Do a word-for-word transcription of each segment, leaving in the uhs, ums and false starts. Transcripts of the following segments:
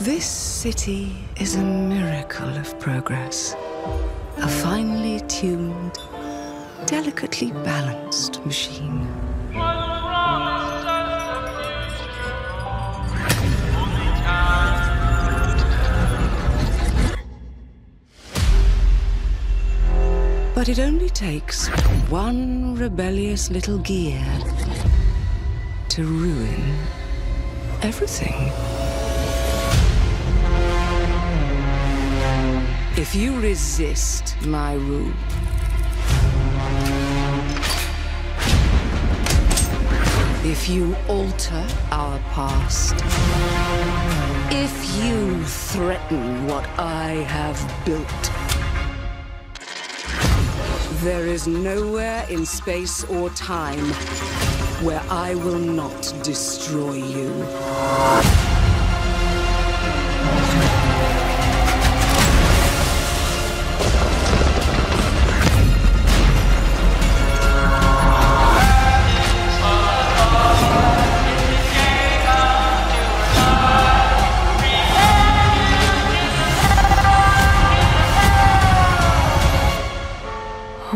This city is a miracle of progress. A finely tuned, delicately balanced machine. But it only takes one rebellious little gear to ruin everything. If you resist my rule, if you alter our past, if you threaten what I have built, there is nowhere in space or time where I will not destroy you.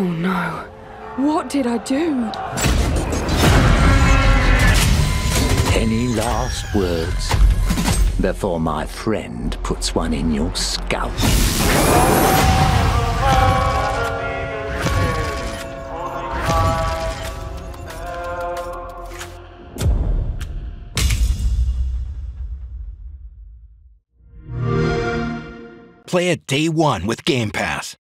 Oh no, what did I do? Any last words before my friend puts one in your scalp? Play it day one with Game Pass.